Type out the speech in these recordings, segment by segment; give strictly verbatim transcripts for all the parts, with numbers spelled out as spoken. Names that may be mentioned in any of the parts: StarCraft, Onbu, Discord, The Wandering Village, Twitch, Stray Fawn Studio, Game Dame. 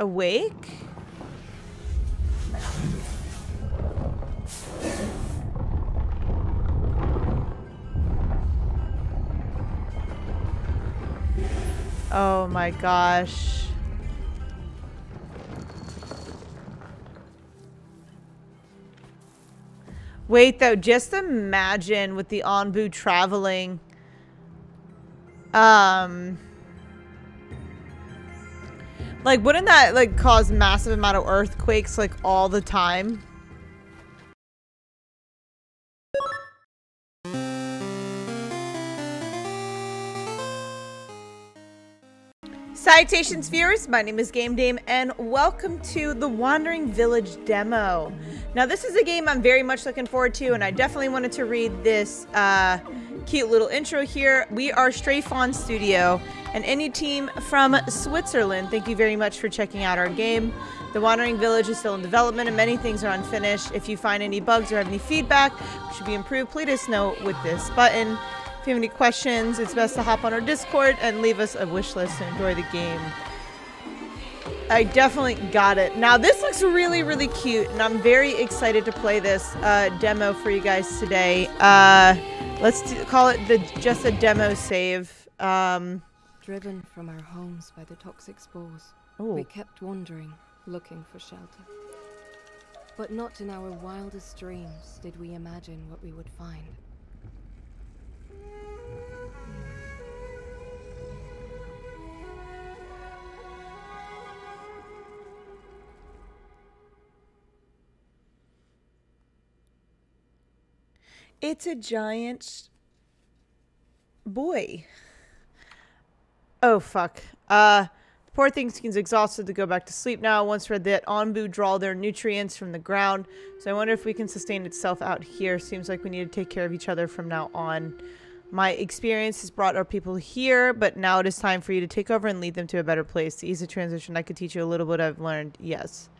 awake? Oh my gosh. Wait though, just imagine with the Onbu traveling. Um Like wouldn't that like cause massive amount of earthquakes like all the time? Salutations viewers, my name is Game Dame and welcome to the Wandering Village demo. Now this is a game I'm very much looking forward to and I definitely wanted to read this uh, cute little intro here. We are Stray Fawn Studio, an indie team from Switzerland. Thank you very much for checking out our game. The Wandering Village is still in development and many things are unfinished. If you find any bugs or have any feedback which should be improved, please let us know with this button. If you have any questions, it's best to hop on our Discord and leave us a wish list to enjoy the game. I definitely got it. Now this looks really, really cute, and I'm very excited to play this uh, demo for you guys today. Uh, let's do, call it the just a demo save. Um, Driven from our homes by the toxic spores, ooh. We kept wandering, looking for shelter. But not in our wildest dreams did we imagine what we would find. It's a giant boy. Oh, fuck. Uh, the poor thing seems exhausted to go back to sleep now. Once read that Onbu draw their nutrients from the ground. So I wonder if we can sustain itself out here. Seems like we need to take care of each other from now on. My experience has brought our people here, but now it is time for you to take over and lead them to a better place. To ease the transition, I could teach you a little bit I've learned. Yes.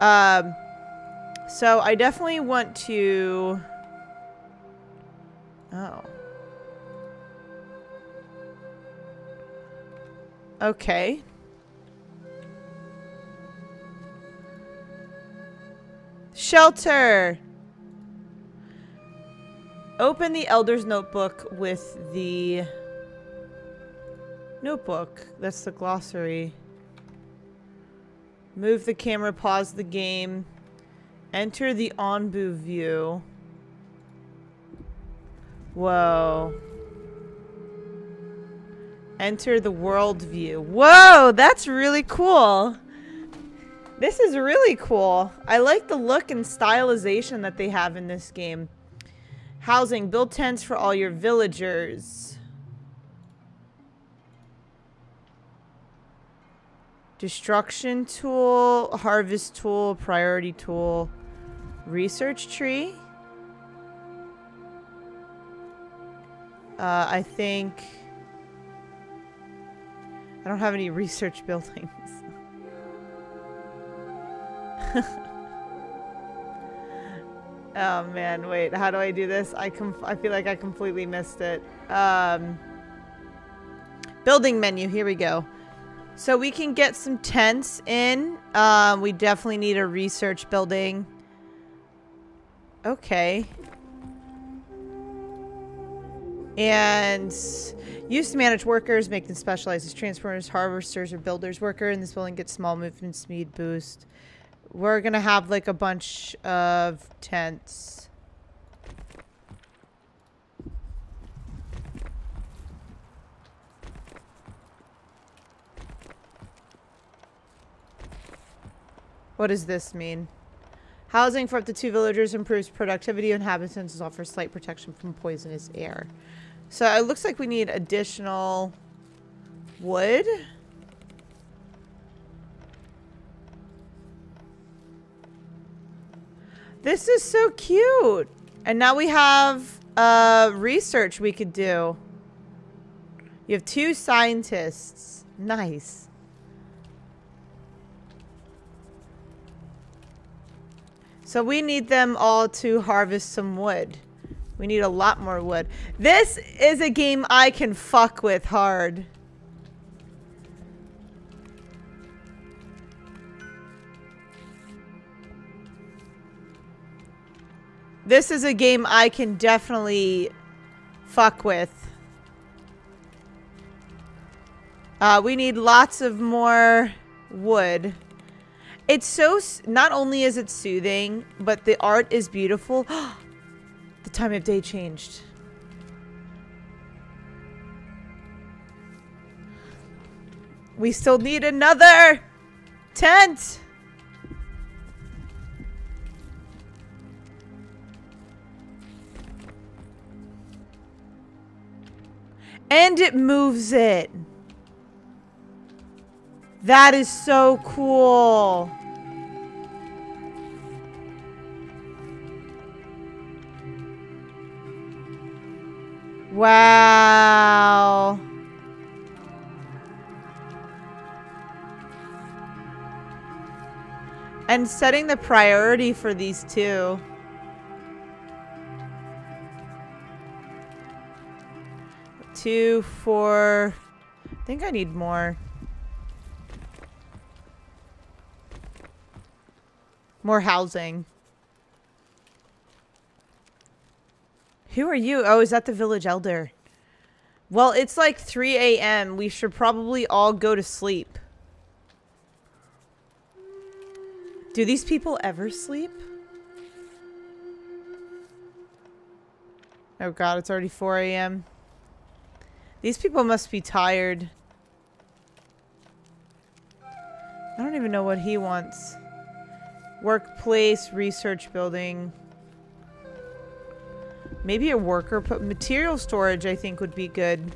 Um, so I definitely want to... Oh. Okay. Shelter! Open the Elder's Notebook with the... Notebook. That's the glossary. Move the camera, pause the game. Enter the Onbu view. Whoa. Enter the world view. Whoa, that's really cool. This is really cool. I like the look and stylization that they have in this game. Housing. Build tents for all your villagers. Destruction tool. Harvest tool. Priority tool. Research tree. Uh, I think... I don't have any research buildings. Oh man, wait, how do I do this? I com I feel like I completely missed it. Um, building menu, here we go. So we can get some tents in. Um, we definitely need a research building. Okay. And used to manage workers, make them specialized as transporters, harvesters, or builders. Worker in this building gets small movement speed boost. We're gonna have like a bunch of tents. What does this mean? Housing for up to two villagers improves productivity. Inhabitants and offers slight protection from poisonous air. So it looks like we need additional wood. This is so cute. And now we have uh, research we could do. You have two scientists. Nice. So we need them all to harvest some wood. We need a lot more wood. This is a game I can fuck with hard. This is a game I can definitely fuck with. Uh, we need lots of more wood. It's so... S not only is it soothing, but the art is beautiful. The time of day changed. We still need another tent! And it moves it. That is so cool. Wow. And setting the priority for these two. Two, four. I think I need more. More housing. Who are you? Oh, is that the village elder? Well, it's like three A M We should probably all go to sleep. Do these people ever sleep? Oh god, it's already four A M These people must be tired. I don't even know what he wants. Workplace, research building. Maybe a worker, but material storage I think would be good.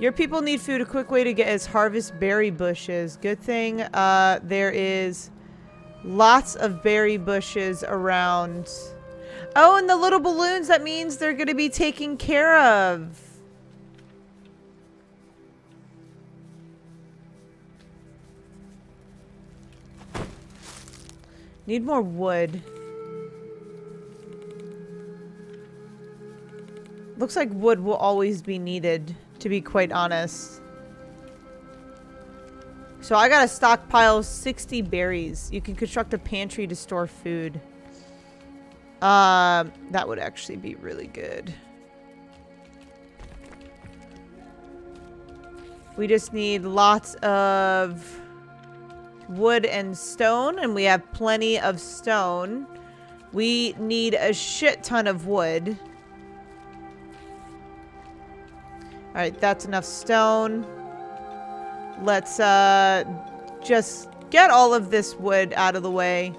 Your people need food. A quick way to get is harvest berry bushes. Good thing uh, there is lots of berry bushes around. Oh, and the little balloons, that means they're going to be taken care of. Need more wood. Looks like wood will always be needed, to be quite honest. So I got a stockpile of sixty berries. You can construct a pantry to store food. Um, that would actually be really good. We just need lots of wood and stone, and we have plenty of stone. We need a shit ton of wood. All right, that's enough stone. Let's uh, just get all of this wood out of the way.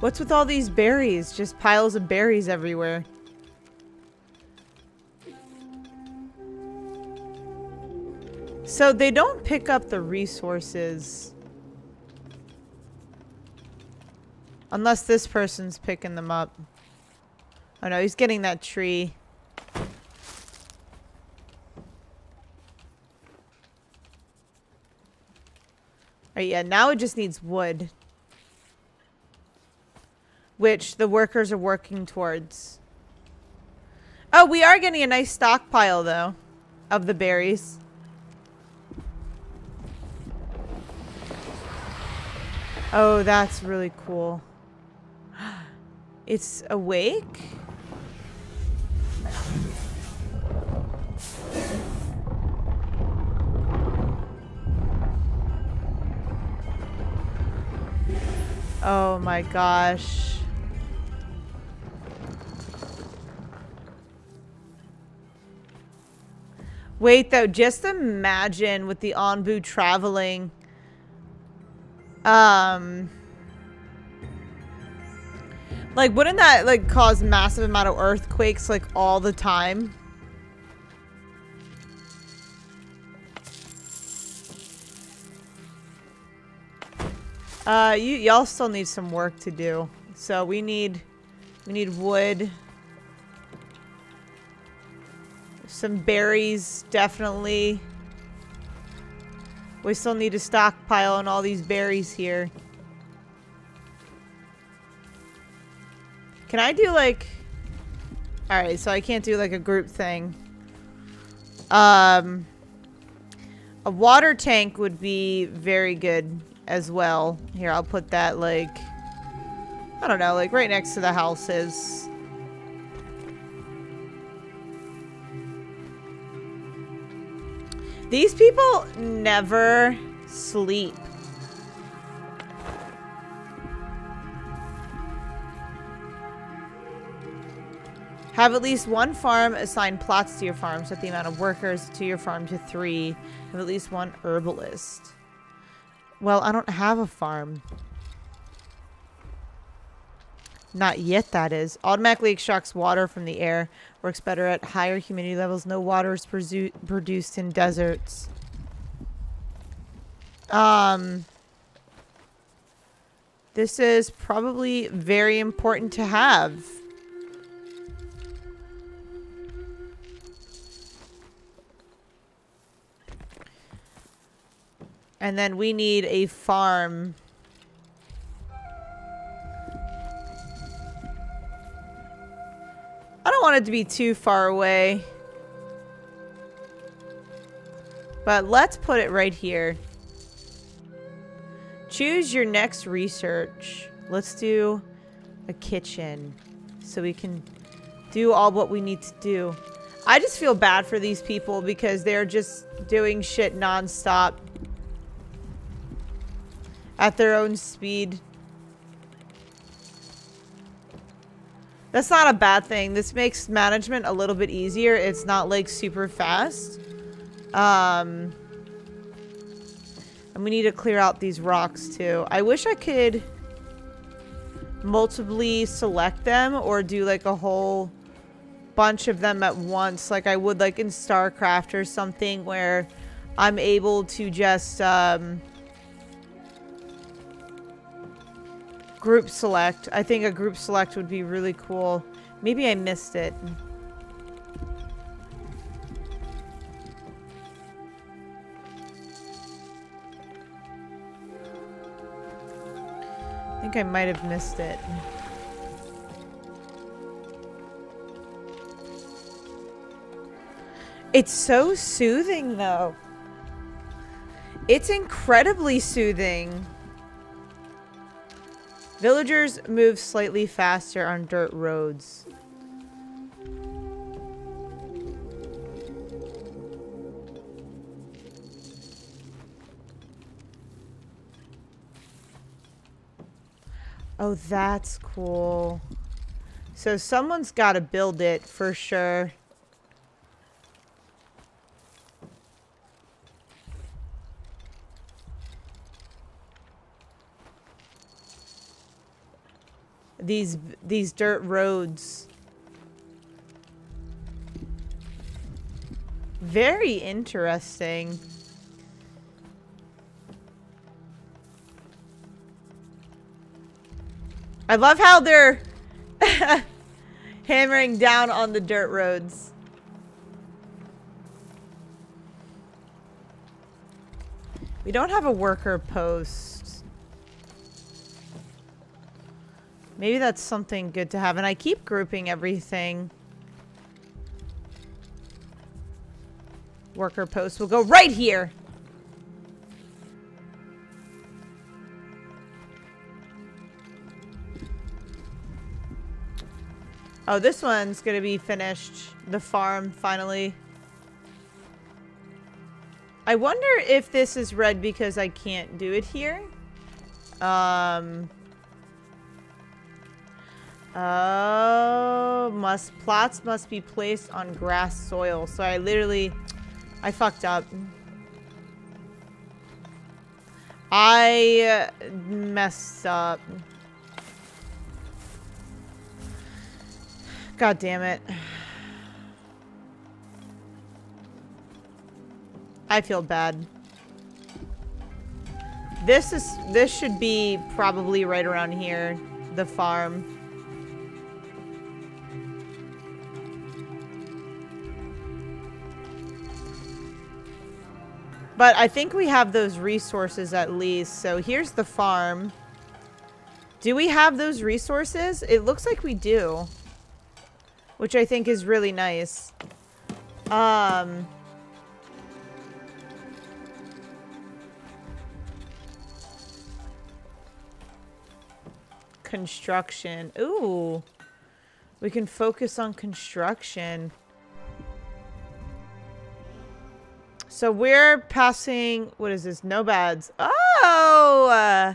What's with all these berries? Just piles of berries everywhere. So they don't pick up the resources. Unless this person's picking them up. Oh no, he's getting that tree. All right, yeah, now it just needs wood. Which the workers are working towards. Oh, we are getting a nice stockpile, though, of the berries. Oh, that's really cool. It's awake? Oh my gosh. Wait, though, just imagine with the Onbu traveling. Um, like, wouldn't that, like, cause massive amount of earthquakes, like, all the time? Uh, you, y'all still need some work to do. So we need, we need wood. Some berries, definitely. We still need to stockpile on all these berries here. Can I do like... Alright, so I can't do like a group thing. Um, A water tank would be very good as well. Here, I'll put that, like, I don't know, like right next to the houses. These people never sleep. Have at least one farm assign plots to your farm. Set the amount of workers to your farm to three. Have at least one herbalist. Well, I don't have a farm. Not yet, that is. Automatically extracts water from the air. Works better at higher humidity levels. No water is produced in deserts. Um, this is probably very important to have. And then we need a farm. I don't want it to be too far away. But let's put it right here. Choose your next research. Let's do a kitchen. So we can do all what we need to do. I just feel bad for these people because they're just doing shit nonstop. At their own speed. That's not a bad thing. This makes management a little bit easier. It's not like super fast. Um, and we need to clear out these rocks too. I wish I could multiply select them or do like a whole bunch of them at once. Like I would like in StarCraft or something where I'm able to just... Um, group select. I think a group select would be really cool. Maybe I missed it. I think I might have missed it. It's so soothing though. It's incredibly soothing. Villagers move slightly faster on dirt roads. Oh, that's cool. So someone's got to build it for sure. These these dirt roads. Very interesting. I love how they're hammering down on the dirt roads. We don't have a worker post. Maybe that's something good to have. And I keep grouping everything. Worker posts will go right here. Oh, this one's going to be finished. The farm, finally. I wonder if this is red because I can't do it here. Um... Oh, must plots must be placed on grass soil. So I literally, I fucked up. I messed up. God damn it. I feel bad. This is, this should be probably right around here, the farm. But I think we have those resources at least. So here's the farm. Do we have those resources? It looks like we do. Which I think is really nice. Um, construction. Ooh. We can focus on construction. So we're passing... What is this? Nomads. Oh! Uh,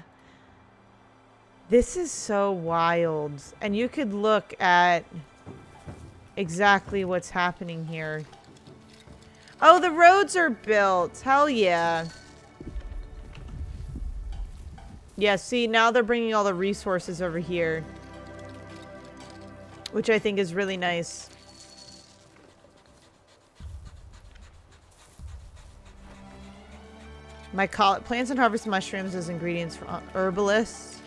this is so wild. And you could look at exactly what's happening here. Oh, the roads are built. Hell yeah. Yeah, see, now they're bringing all the resources over here. Which I think is really nice. My college plants and harvest mushrooms as ingredients for herbalists.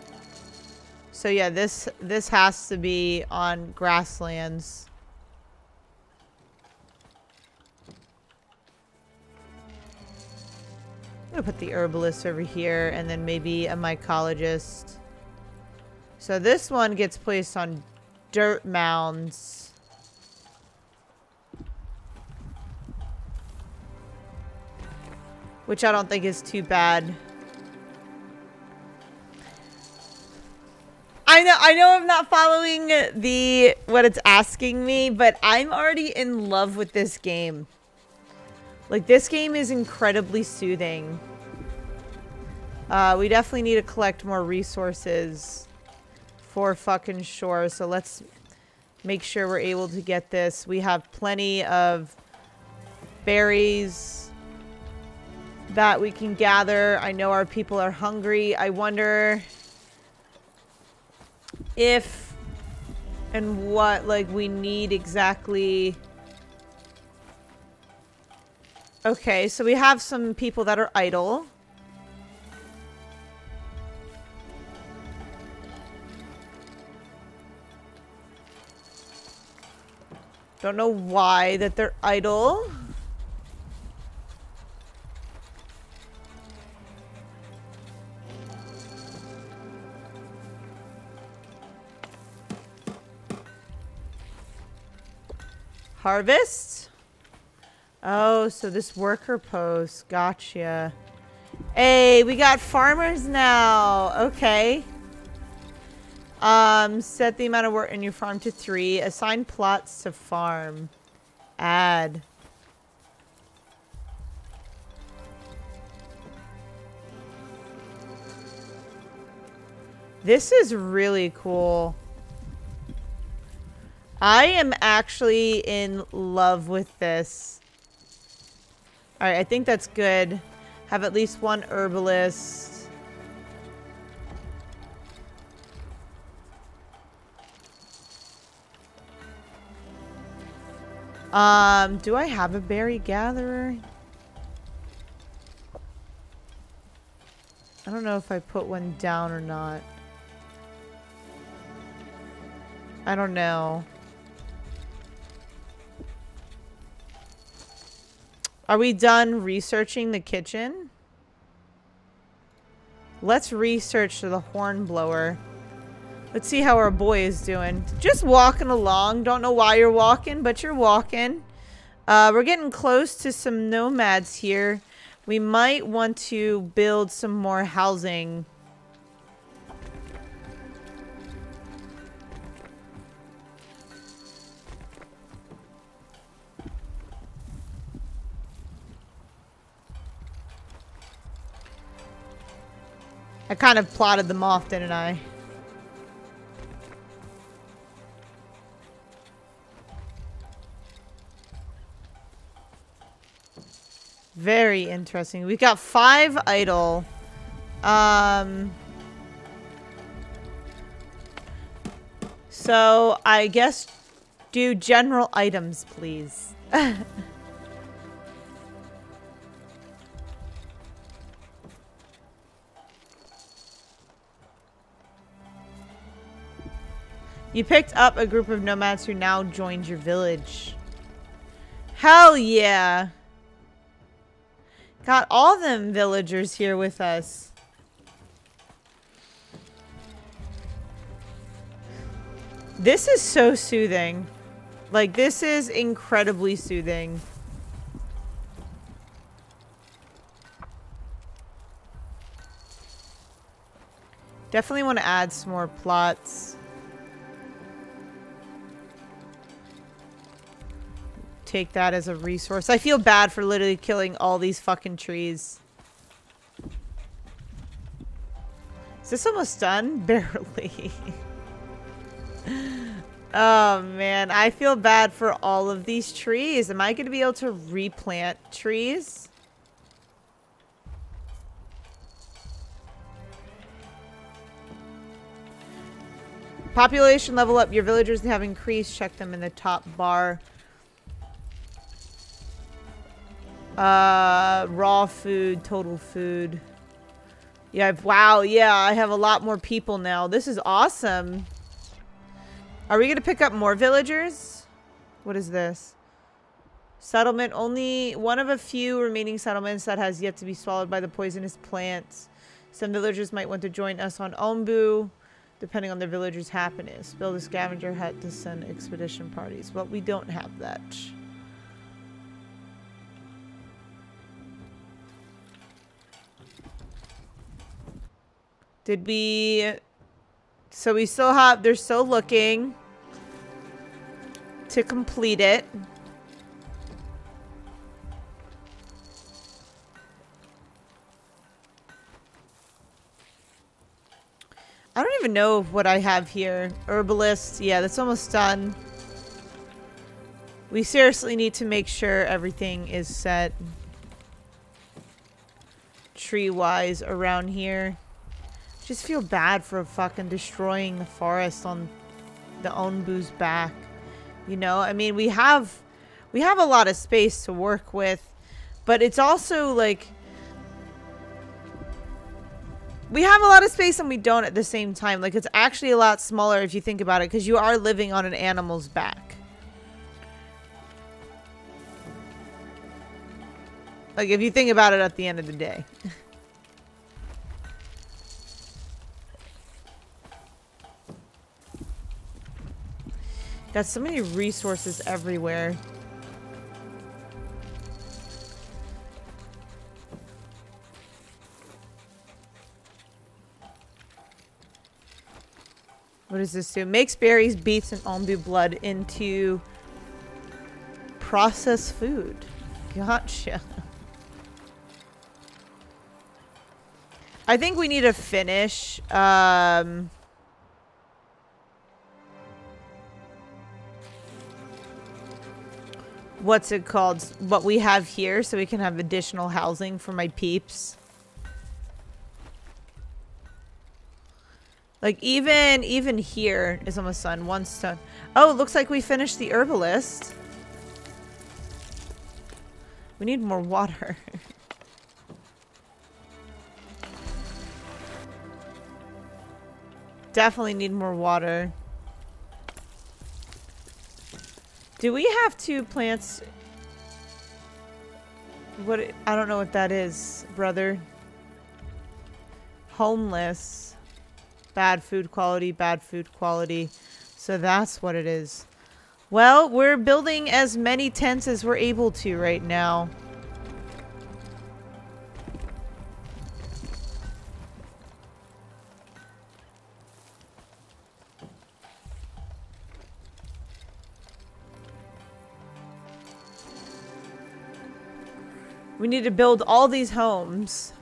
So yeah, this this has to be on grasslands. I'm gonna put the herbalist over here and then maybe a mycologist. So this one gets placed on dirt mounds. Which I don't think is too bad. I know, I know I'm not following the what it's asking me, but I'm already in love with this game. Like, this game is incredibly soothing. Uh, we definitely need to collect more resources for fucking sure. So let's make sure we're able to get this. We have plenty of berries that we can gather. I know our people are hungry. I wonder if and what, like, we need exactly. Okay, so we have some people that are idle. Don't know why that they're idle. Harvest? Oh, so this worker post. Gotcha. Hey, we got farmers now. Okay. Um, set the amount of work in your farm to three. Assign plots to farm. Add. This is really cool. I am actually in love with this. All right, I think that's good. Have at least one herbalist. Um, do I have a berry gatherer? I don't know if I put one down or not. I don't know. Are we done researching the kitchen? Let's research the hornblower. Let's see how our boy is doing. Just walking along. Don't know why you're walking, but you're walking. Uh, we're getting close to some nomads here. We might want to build some more housing. I kind of plotted them off, didn't I? Very interesting. We've got five idle. Um, so I guess do general items, please. You picked up a group of nomads who now joined your village. Hell yeah. Got all them villagers here with us. This is so soothing. Like, this is incredibly soothing. Definitely want to add some more plots. Take that as a resource. I feel bad for literally killing all these fucking trees. Is this almost done? Barely. Oh man, I feel bad for all of these trees. Am I going to be able to replant trees? Population level up. Your villagers have increased. Check them in the top bar. Uh, raw food, total food. Yeah, I've, wow, yeah, I have a lot more people now. This is awesome. Are we gonna pick up more villagers? What is this? Settlement, only one of a few remaining settlements that has yet to be swallowed by the poisonous plants. Some villagers might want to join us on Onbu, depending on their villagers' happiness. Build a scavenger hut to send expedition parties. Well, we don't have that. Did we... So we still have, they're still looking to complete it. I don't even know what I have here. Herbalist, yeah, that's almost done. We seriously need to make sure everything is set tree-wise around here. Just feel bad for fucking destroying the forest on the Onbu's back. You know, I mean, we have we have a lot of space to work with, but it's also like we have a lot of space and we don't at the same time. Like, it's actually a lot smaller if you think about it, because you are living on an animal's back. Like, if you think about it at the end of the day. Got so many resources everywhere. What does this do? Makes berries, beets, and Onbu blood into processed food. Gotcha. I think we need to finish. Um... What's it called? What we have here, so we can have additional housing for my peeps. Like, even even here is almost done. One stone. Oh, it looks like we finished the herbalist. We need more water. Definitely need more water. Do we have two plants? What? I don't know what that is, brother. Homeless. Bad food quality, bad food quality. So that's what it is. Well, we're building as many tents as we're able to right now. We need to build all these homes.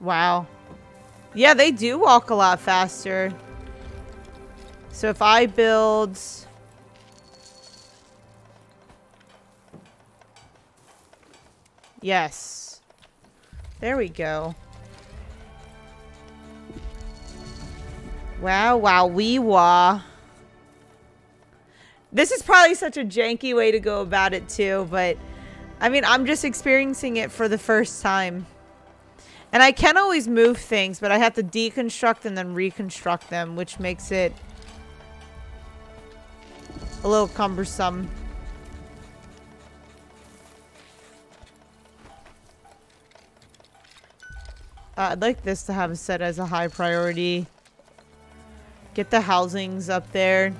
Wow. Yeah, they do walk a lot faster. So if I build... Yes. There we go. Wow, wow, wee wah. This is probably such a janky way to go about it too, but I mean, I'm just experiencing it for the first time. And I can always move things, but I have to deconstruct and then reconstruct them, which makes it a little cumbersome. Uh, I'd like this to have it set as a high priority. Get the housings up there.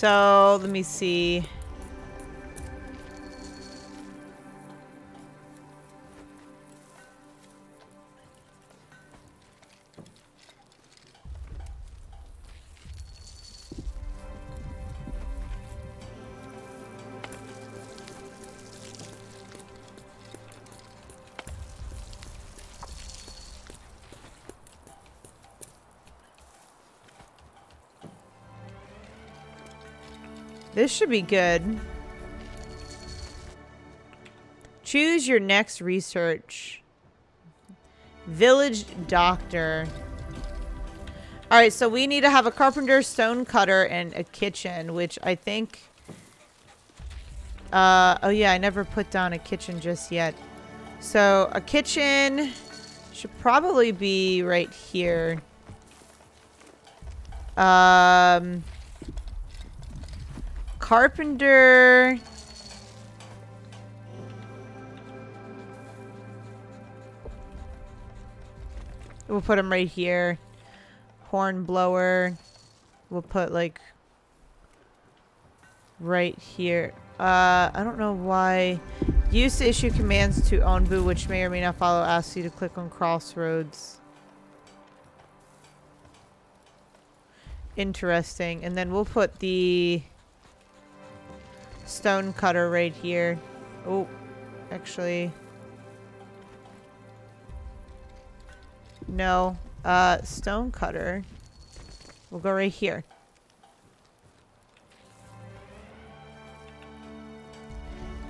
So, let me see. This should be good. Choose your next research. Village doctor. All right, so we need to have a carpenter, stone cutter, and a kitchen, which I think... Uh, oh, yeah, I never put down a kitchen just yet. So a kitchen should probably be right here. Um... Carpenter. We'll put him right here. Horn blower. We'll put like right here. Uh, I don't know why. Use to issue commands to Onbu, which may or may not follow, asks you to click on crossroads. Interesting. And then we'll put the stone cutter right here. Oh, actually. No. Uh, stone cutter. We'll go right here.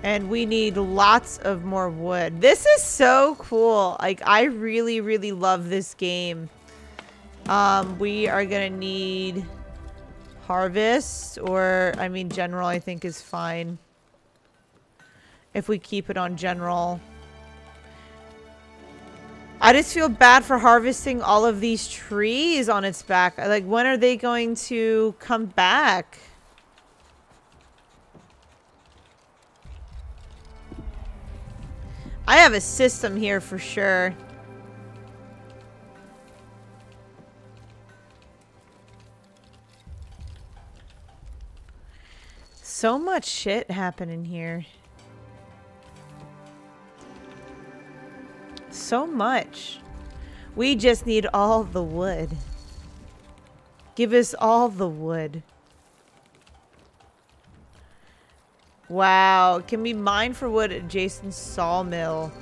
And we need lots of more wood. This is so cool. Like, I really, really love this game. Um, we are gonna need... harvest, or I mean general, I think is fine if we keep it on general. I just feel bad for harvesting all of these trees on its back. Like, when are they going to come back? I have a system here for sure. So much shit happening here. So much. We just need all the wood. Give us all the wood. Wow. Can we mine for wood at Jason's sawmill?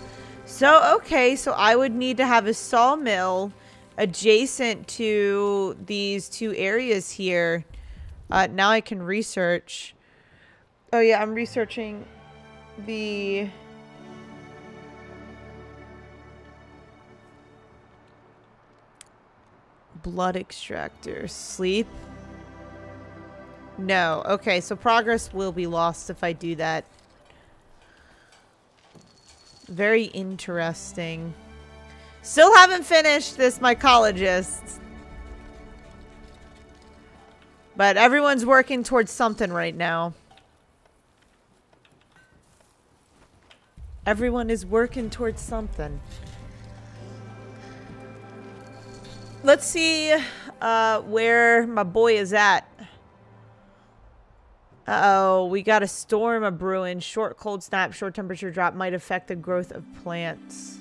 So, okay. So I would need to have a sawmill adjacent to these two areas here. Uh, now I can research. Oh yeah, I'm researching the blood extractor. Sleep? No. Okay, so progress will be lost if I do that. Very interesting. Still haven't finished this mycologist. But everyone's working towards something right now. Everyone is working towards something. Let's see uh, where my boy is at. Uh-oh, we got a storm a brewing. Short cold snap, short temperature drop might affect the growth of plants.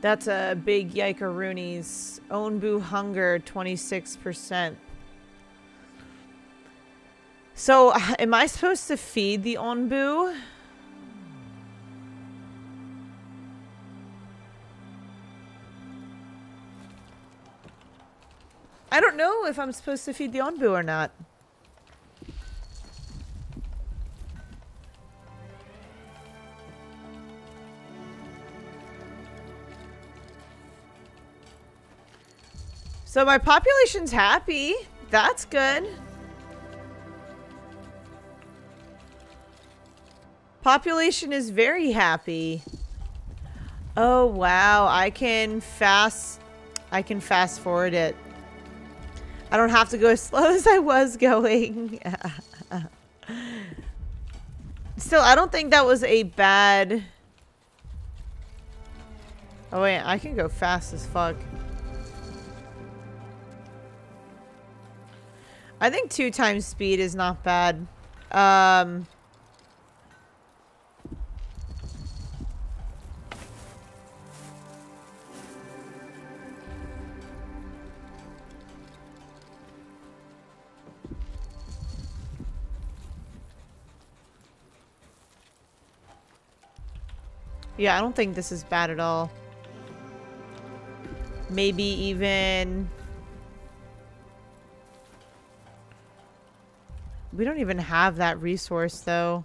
That's a big yikeroonies. Onbu hunger, twenty-six percent. So, am I supposed to feed the Onbu? I don't know if I'm supposed to feed the Onbu or not. So my population's happy. That's good. Population is very happy. Oh, wow. I can fast... I can fast forward it. I don't have to go as slow as I was going. Still, I don't think that was a bad... Oh, wait. I can go fast as fuck. I think two times speed is not bad. Um... Yeah, I don't think this is bad at all. Maybe even... We don't even have that resource, though.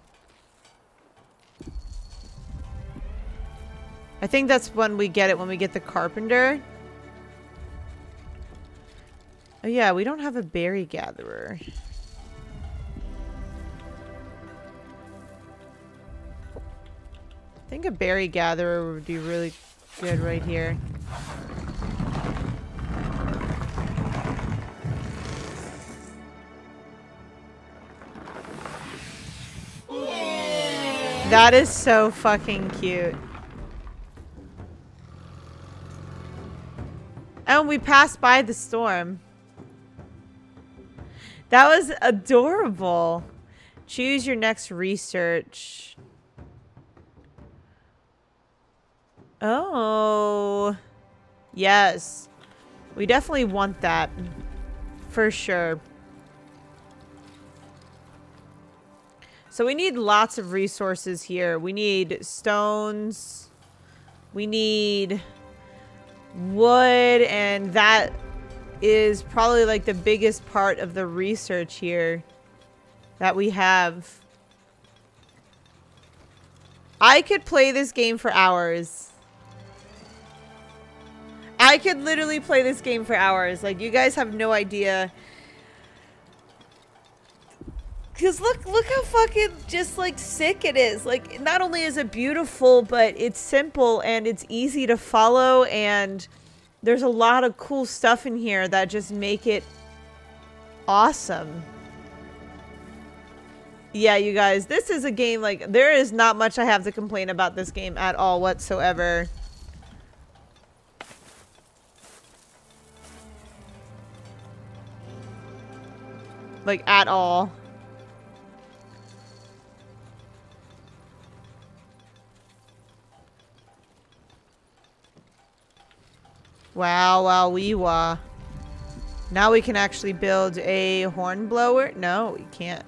I think that's when we get it, when we get the carpenter. Oh yeah, we don't have a berry gatherer. I think a berry gatherer would be really good right here. That is so fucking cute. And we passed by the storm. That was adorable. Choose your next research. Oh. Yes. We definitely want that. For sure. So we need lots of resources here. We need stones. We need wood. And that is probably like the biggest part of the research here that we have. I could play this game for hours. I could literally play this game for hours. Like, you guys have no idea. Because look, look how fucking just, like, sick it is. Like, not only is it beautiful, but it's simple and it's easy to follow. And there's a lot of cool stuff in here that just make it awesome. Yeah, you guys, this is a game, like, there is not much I have to complain about this game at all whatsoever. Like, at all. Wow, wow, wee wah. Now we can actually build a hornblower. No, we can't.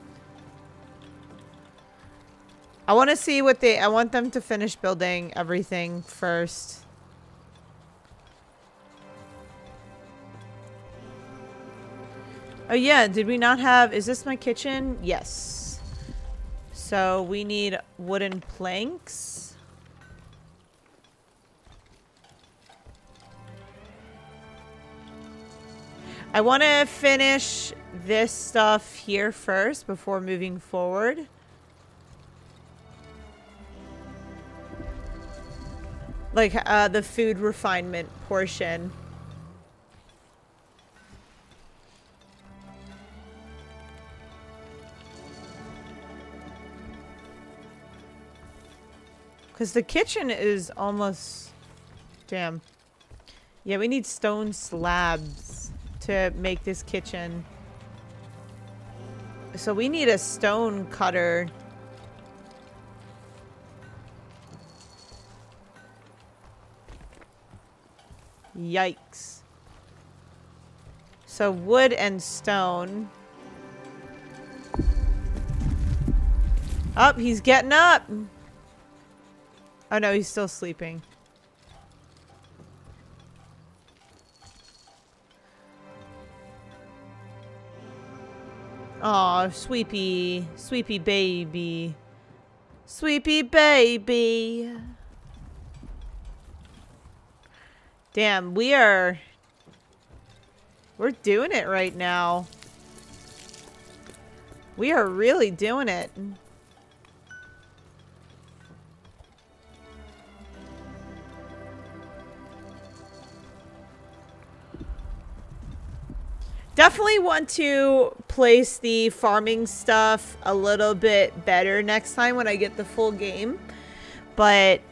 I want to see what they... I want them to finish building everything first. Oh yeah, did we not have... Is this my kitchen? Yes. So we need wooden planks. I want to finish this stuff here first before moving forward. Like uh, the food refinement portion. Because the kitchen is almost... Damn. Yeah, we need stone slabs to make this kitchen. So we need a stone cutter. Yikes. So wood and stone. Up, oh, he's getting up. Oh no, he's still sleeping. Aw, sweepy, sweepy baby, sweepy baby. Damn, we are, we're doing it right now. We are really doing it. Definitely want to place the farming stuff a little bit better next time when I get the full game. But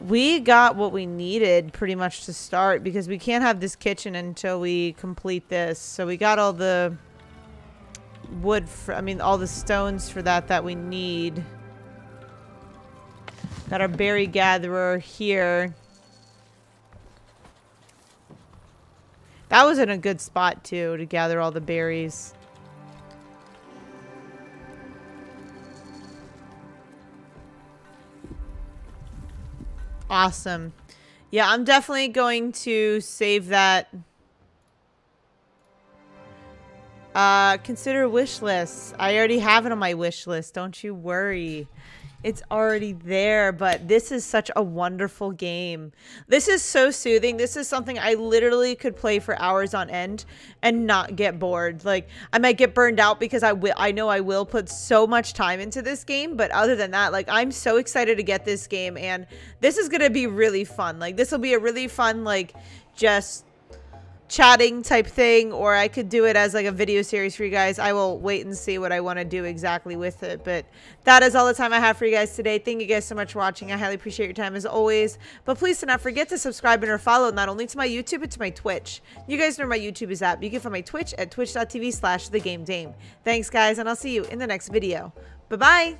we got what we needed pretty much to start, because we can't have this kitchen until we complete this. So we got all the wood, for, I mean, all the stones for that that we need. Got our berry gatherer here. That was in a good spot, too, to gather all the berries. Awesome. Yeah, I'm definitely going to save that. Uh, consider wish lists. I already have it on my wish list. Don't you worry. It's already there, but this is such a wonderful game. This is so soothing. This is something I literally could play for hours on end and not get bored. Like, I might get burned out because I will, I know I will put so much time into this game, but other than that, like, I'm so excited to get this game, and this is gonna be really fun. Like, this will be a really fun, like, just chatting type thing, or I could do it as like a video series for you guys. I will wait and see what I want to do exactly with it, but that is all the time I have for you guys today. Thank you guys so much for watching. I highly appreciate your time as always, but please do not forget to subscribe and or follow not only to my YouTube but to my Twitch. You guys know my YouTube is at, you can find my Twitch at twitch dot t v slash the game dame. Thanks guys, and I'll see you in the next video. Bye bye.